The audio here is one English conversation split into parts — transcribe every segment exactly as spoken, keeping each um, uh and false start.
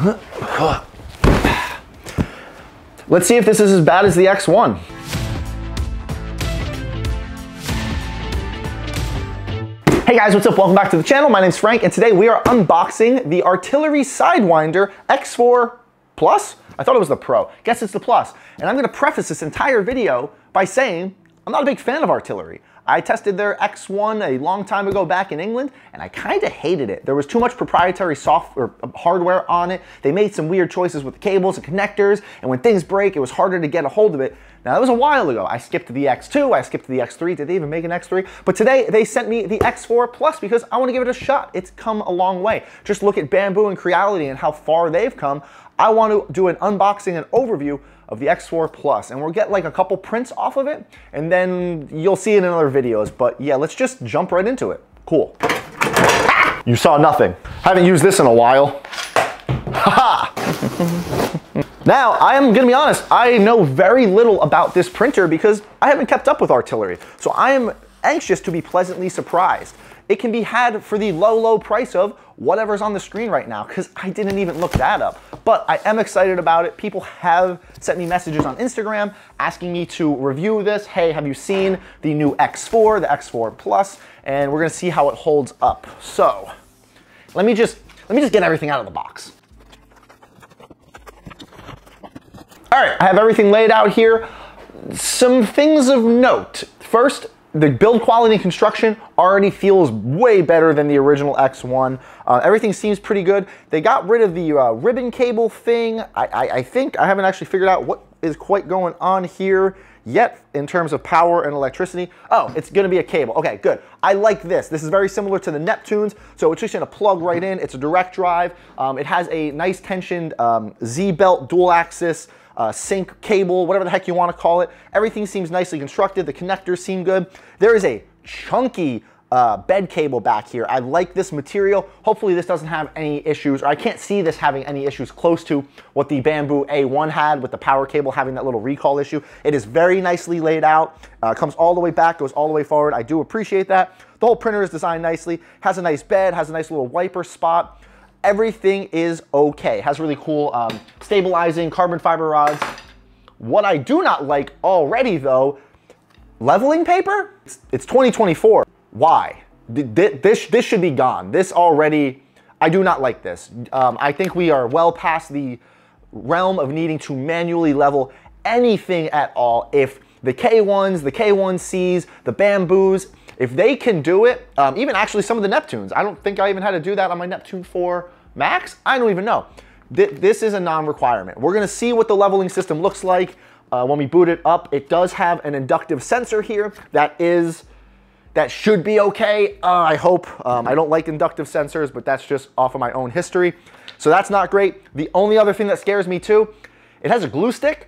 Let's see if this is as bad as the X one. Hey guys, what's up? Welcome back to the channel. My name's Frank, and today we are unboxing the Artillery Sidewinder X four Plus. I thought it was the Pro. Guess it's the Plus. And I'm gonna preface this entire video by saying I'm not a big fan of Artillery. I tested their X one a long time ago back in England, and I kind of hated it. There was too much proprietary software, hardware on it. They made some weird choices with the cables and connectors, and when things break, it was harder to get a hold of it. Now, that was a while ago. I skipped the X two, I skipped the X three. Did they even make an X three? But today, they sent me the X four Plus because I want to give it a shot. It's come a long way. Just look at Bambu and Creality and how far they've come. I want to do an unboxing and overview of the X four Plus, and we'll get like a couple prints off of it, and then you'll see it in other videos. But yeah, let's just jump right into it. Cool. Ah! You saw nothing. Haven't used this in a while. Ha ha! Now, I am gonna be honest, I know very little about this printer because I haven't kept up with Artillery. So I am anxious to be pleasantly surprised. It can be had for the low, low price of whatever's on the screen right now, because I didn't even look that up. But I am excited about it. People have sent me messages on Instagram asking me to review this. Hey, have you seen the new X four, the X four Plus? And we're gonna see how it holds up. So let me just let me just get everything out of the box. All right, I have everything laid out here. Some things of note. First, the build quality and construction already feels way better than the original X one. Uh, everything seems pretty good. They got rid of the uh, ribbon cable thing. I, I, I think I haven't actually figured out what is quite going on here yet in terms of power and electricity. Oh, it's gonna be a cable. Okay, good. I like this. This is very similar to the Neptunes. So it's just gonna plug right in. It's a direct drive. Um, it has a nice tensioned um, Z-belt dual axis Uh, sync cable, whatever the heck you want to call it. Everything seems nicely constructed. The connectors seem good. There is a chunky uh, bed cable back here. I like this material. Hopefully this doesn't have any issues, or I can't see this having any issues close to what the Bambu A one had with the power cable having that little recall issue. It is very nicely laid out. Uh, comes all the way back, goes all the way forward. I do appreciate that. The whole printer is designed nicely. Has a nice bed, has a nice little wiper spot. Everything is okay. Has really cool um, stabilizing carbon fiber rods. What I do not like already though, leveling paper? It's, it's twenty twenty-four. Why? This, this should be gone. This already, I do not like this. Um, I think we are well past the realm of needing to manually level anything at all. If the K ones, the K one Cs, the Bambus, if they can do it, um, even actually some of the Neptunes. I don't think I even had to do that on my Neptune four Max. I don't even know. Th this is a non-requirement. We're gonna see what the leveling system looks like uh, when we boot it up. It does have an inductive sensor here. That is, that should be okay, uh, I hope. Um, I don't like inductive sensors, but that's just off of my own history. So that's not great. The only other thing that scares me too, it has a glue stick.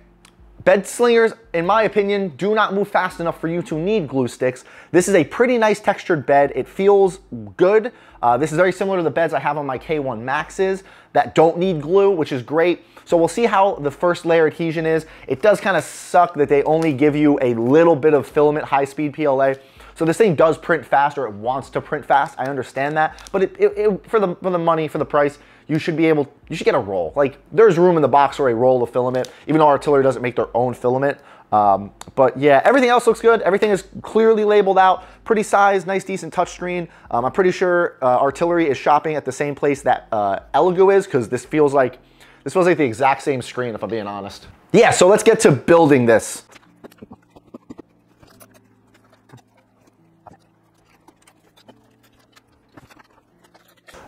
Bed slingers, in my opinion, do not move fast enough for you to need glue sticks. This is a pretty nice textured bed. It feels good. Uh, this is very similar to the beds I have on my K one Maxes that don't need glue, which is great. So we'll see how the first layer adhesion is. It does kind of suck that they only give you a little bit of filament high-speed P L A. So this thing does print fast, or it wants to print fast. I understand that, but it, it, it, for the for the money, for the price, you should be able, you should get a roll. Like there's room in the box for a roll of filament, even though Artillery doesn't make their own filament. Um, but yeah, everything else looks good. Everything is clearly labeled out, pretty size, nice, decent touchscreen. Um, I'm pretty sure uh, Artillery is shopping at the same place that uh, Elegoo is, because this feels like this feels like the exact same screen, if I'm being honest. Yeah, so let's get to building this.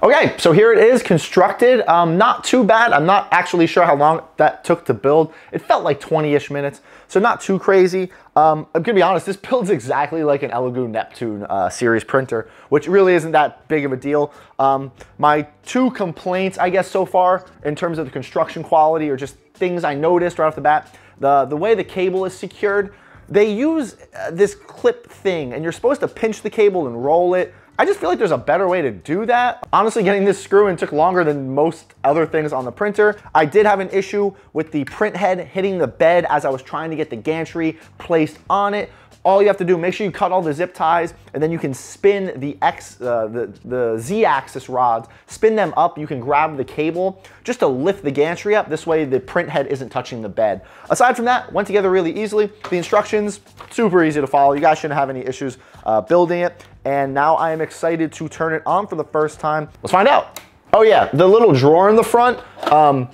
Okay, so here it is constructed. Um, not too bad. I'm not actually sure how long that took to build. It felt like twenty-ish minutes, so not too crazy. Um, I'm gonna be honest, this builds exactly like an Elegoo Neptune uh, series printer, which really isn't that big of a deal. Um, my two complaints, I guess, so far in terms of the construction quality, or just things I noticed right off the bat, the, the way the cable is secured, they use uh, this clip thing, and you're supposed to pinch the cable and roll it. I just feel like there's a better way to do that. Honestly, getting this screw in took longer than most other things on the printer. I did have an issue with the print head hitting the bed as I was trying to get the gantry placed on it. All you have to do, make sure you cut all the zip ties, and then you can spin the X, uh, the, the Z-axis rods, spin them up. You can grab the cable just to lift the gantry up. This way the print head isn't touching the bed. Aside from that, went together really easily. The instructions, super easy to follow. You guys shouldn't have any issues uh, building it. And now I am excited to turn it on for the first time. Let's find out. Oh yeah, the little drawer in the front, um,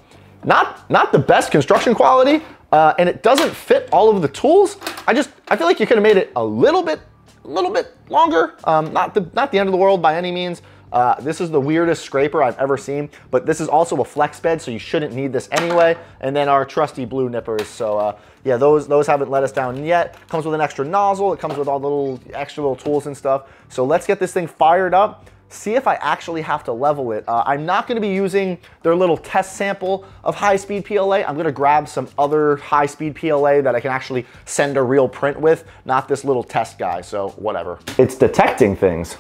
not, not the best construction quality. Uh, and it doesn't fit all of the tools. I just, I feel like you could have made it a little bit, a little bit longer. Um, not the, not the end of the world by any means. Uh, this is the weirdest scraper I've ever seen, but this is also a flex bed, so you shouldn't need this anyway. And then our trusty blue nippers. So uh, yeah, those, those haven't let us down yet. Comes with an extra nozzle. It comes with all the little extra little tools and stuff. So let's get this thing fired up. See if I actually have to level it. Uh, I'm not gonna be using their little test sample of high-speed P L A. I'm gonna grab some other high-speed P L A that I can actually send a real print with, not this little test guy, so whatever. It's detecting things.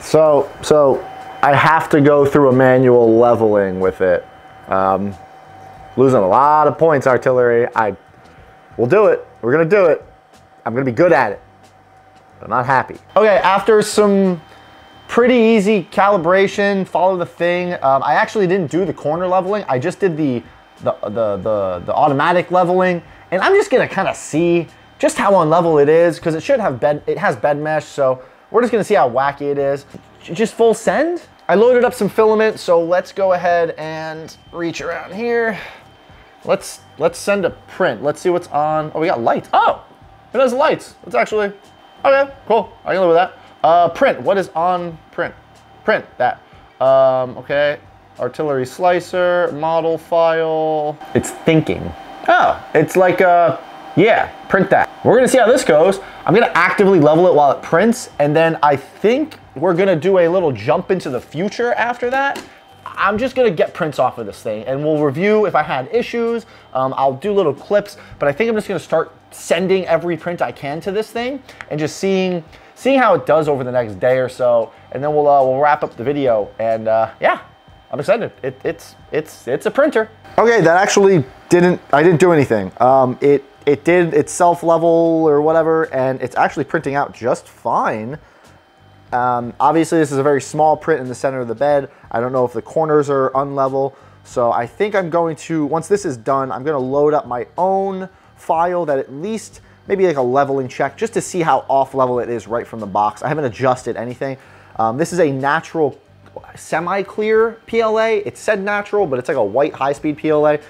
So, so I have to go through a manual leveling with it. Um, losing a lot of points, artillery. I will do it, we're gonna do it. I'm gonna be good at it, but I'm not happy. Okay, after some pretty easy calibration, follow the thing. Um, I actually didn't do the corner leveling. I just did the, the, the, the, the automatic leveling. And I'm just gonna kind of see just how unlevel it is, because it should have bed, it has bed mesh. So we're just gonna see how wacky it is. Just full send. I loaded up some filament. So let's go ahead and reach around here. Let's, let's send a print. Let's see what's on. Oh, we got lights. Oh, it has lights. It's actually, okay, cool. I can live with that. Uh, print, what is on print? Print, that. Um, okay, artillery slicer, model file. It's thinking. Oh, it's like, uh, yeah, print that. We're gonna see how this goes. I'm gonna actively level it while it prints, and then I think we're gonna do a little jump into the future after that. I'm just gonna get prints off of this thing, and we'll review if I had issues. Um, I'll do little clips, but I think I'm just gonna start sending every print I can to this thing and just seeing seeing how it does over the next day or so, and then we'll uh, we'll wrap up the video. And uh, yeah, I'm excited. It, it's it's it's a printer. Okay, that actually didn't I didn't do anything. Um, it it did its self level or whatever, and it's actually printing out just fine. Um, obviously, this is a very small print in the center of the bed. I don't know if the corners are unlevel, so I think I'm going to, once this is done, I'm going to load up my own file that at least, maybe like a leveling check, just to see how off level it is right from the box. I haven't adjusted anything. Um, this is a natural semi-clear P L A. It said natural, but it's like a white high-speed P L A.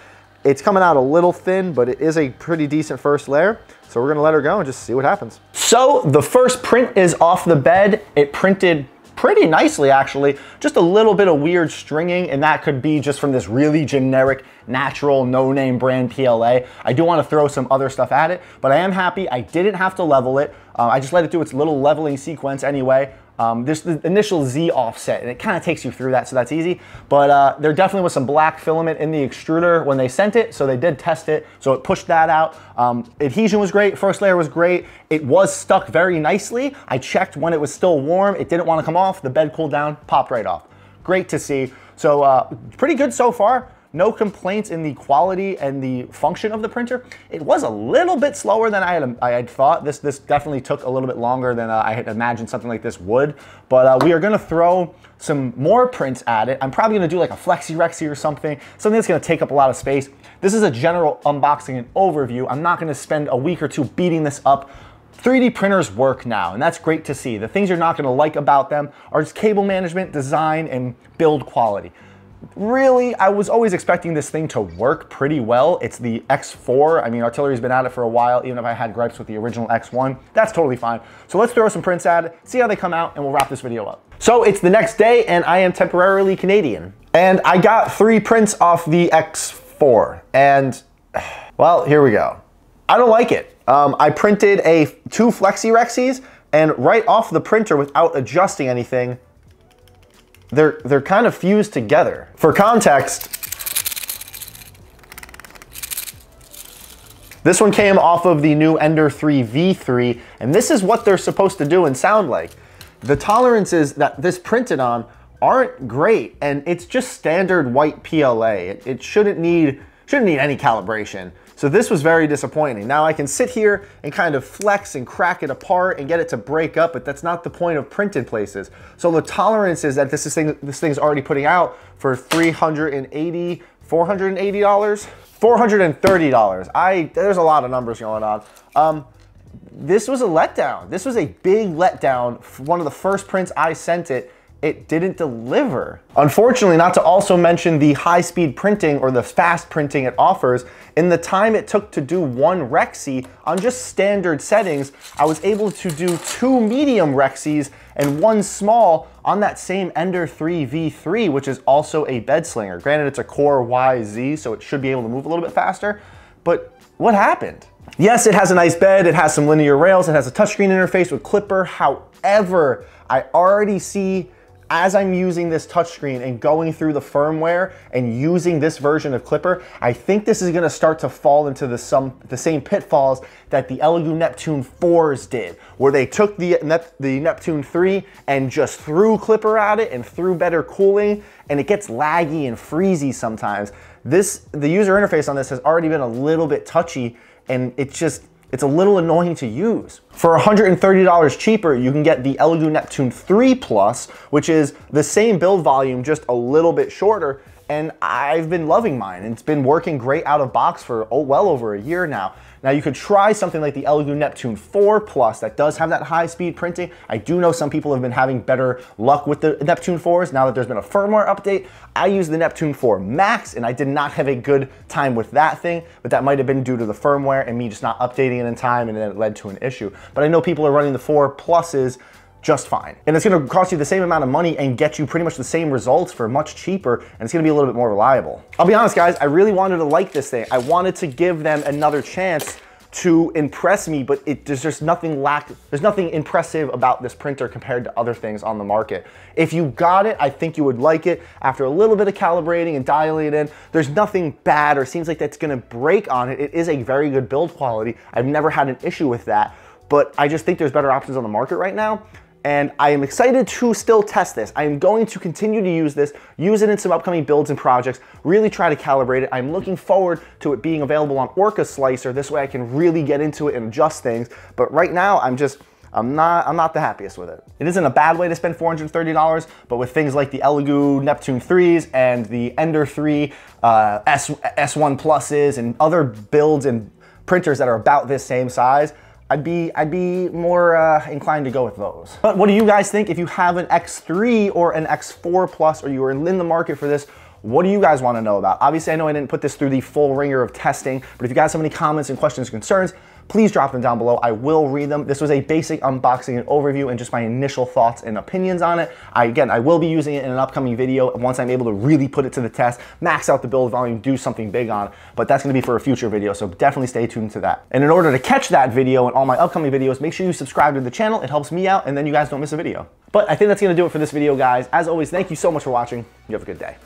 It's coming out a little thin, but it is a pretty decent first layer. So we're gonna let her go and just see what happens. So the first print is off the bed. It printed pretty nicely, actually. Just a little bit of weird stringing, and that could be just from this really generic, natural, no-name brand P L A. I do want to throw some other stuff at it, but I am happy I didn't have to level it. Uh, I just let it do its little leveling sequence anyway. Um, there's the initial Z offset, and it kind of takes you through that, so that's easy. But uh, there definitely was some black filament in the extruder when they sent it, so they did test it, so it pushed that out. Um, adhesion was great, first layer was great. It was stuck very nicely. I checked when it was still warm. It didn't want to come off. The bed cooled down, popped right off. Great to see. So uh, pretty good so far. No complaints in the quality and the function of the printer. It was a little bit slower than I had, I had thought. This, this definitely took a little bit longer than uh, I had imagined something like this would. But uh, we are gonna throw some more prints at it. I'm probably gonna do like a flexi-rexi or something, something that's gonna take up a lot of space. This is a general unboxing and overview. I'm not gonna spend a week or two beating this up. three D printers work now, and that's great to see. The things you're not gonna like about them are just cable management, design, and build quality. Really, I was always expecting this thing to work pretty well. It's the X four. I mean, Artillery's been at it for a while, even if I had gripes with the original X one. That's totally fine. So let's throw some prints at it, see how they come out, and we'll wrap this video up. So it's the next day, and I am temporarily Canadian. And I got three prints off the X four. And, well, here we go. I don't like it. Um, I printed a two flexi-rexis, and right off the printer without adjusting anything, They're, they're kind of fused together. For context, this one came off of the new Ender three V three, and this is what they're supposed to do and sound like. The tolerances that this printed on aren't great, and it's just standard white P L A. It, it shouldn't need shouldn't need any calibration. So this was very disappointing. Now I can sit here and kind of flex and crack it apart and get it to break up, but that's not the point of printed places. So the tolerances that this, is thing, this thing's already putting out for three hundred eighty dollars, four hundred eighty dollars, four hundred thirty dollars. I, there's a lot of numbers going on. Um, this was a letdown. This was a big letdown. One of the first prints I sent it, it didn't deliver. Unfortunately, not to also mention the high-speed printing or the fast printing it offers, in the time it took to do one Rexy on just standard settings, I was able to do two medium Rexys and one small on that same Ender three V three, which is also a bed slinger. Granted, it's a Core Y Z, so it should be able to move a little bit faster, but what happened? Yes, it has a nice bed, it has some linear rails, it has a touchscreen interface with Klipper. However, I already see, as I'm using this touchscreen and going through the firmware and using this version of Klipper, I think this is gonna start to fall into the, some, the same pitfalls that the Elegoo Neptune fours did, where they took the, the Neptune three and just threw Klipper at it and threw better cooling, and it gets laggy and freezy sometimes. This, the user interface on this has already been a little bit touchy, and it just, it's a little annoying to use. For one hundred thirty dollars cheaper, you can get the Elegoo Neptune three Plus, which is the same build volume, just a little bit shorter, and I've been loving mine. It's been working great out of box for oh, well over a year now. Now you could try something like the Elegoo Neptune four Plus that does have that high speed printing. I do know some people have been having better luck with the Neptune fours now that there's been a firmware update. I used the Neptune four Max and I did not have a good time with that thing, but that might have been due to the firmware and me just not updating it in time, and then it led to an issue. But I know people are running the four Pluses just fine. And it's gonna cost you the same amount of money and get you pretty much the same results for much cheaper, and it's gonna be a little bit more reliable. I'll be honest, guys, I really wanted to like this thing. I wanted to give them another chance to impress me, but it, there's just nothing lack, there's nothing impressive about this printer compared to other things on the market. If you got it, I think you would like it. After a little bit of calibrating and dialing it in, there's nothing bad or seems like that's gonna break on it. It is a very good build quality. I've never had an issue with that, but I just think there's better options on the market right now. And I am excited to still test this. I am going to continue to use this, use it in some upcoming builds and projects, really try to calibrate it. I'm looking forward to it being available on Orca Slicer. This way I can really get into it and adjust things. But right now I'm just, I'm not, I'm not the happiest with it. It isn't a bad way to spend four hundred thirty dollars, but with things like the Elegoo Neptune threes and the Ender three uh, S one Pluses and other builds and printers that are about this same size, I'd be, I'd be more uh, inclined to go with those. But what do you guys think? If you have an X three or an X four Plus, or you are in the market for this, what do you guys want to know about? Obviously, I know I didn't put this through the full ringer of testing, but if you guys have any comments and questions or concerns, please drop them down below. I will read them. This was a basic unboxing and overview and just my initial thoughts and opinions on it. I, again, I will be using it in an upcoming video once I'm able to really put it to the test, max out the build volume, do something big on it, but that's gonna be for a future video, so definitely stay tuned to that. And in order to catch that video and all my upcoming videos, make sure you subscribe to the channel. It helps me out, and then you guys don't miss a video. But I think that's gonna do it for this video, guys. As always, thank you so much for watching. You have a good day.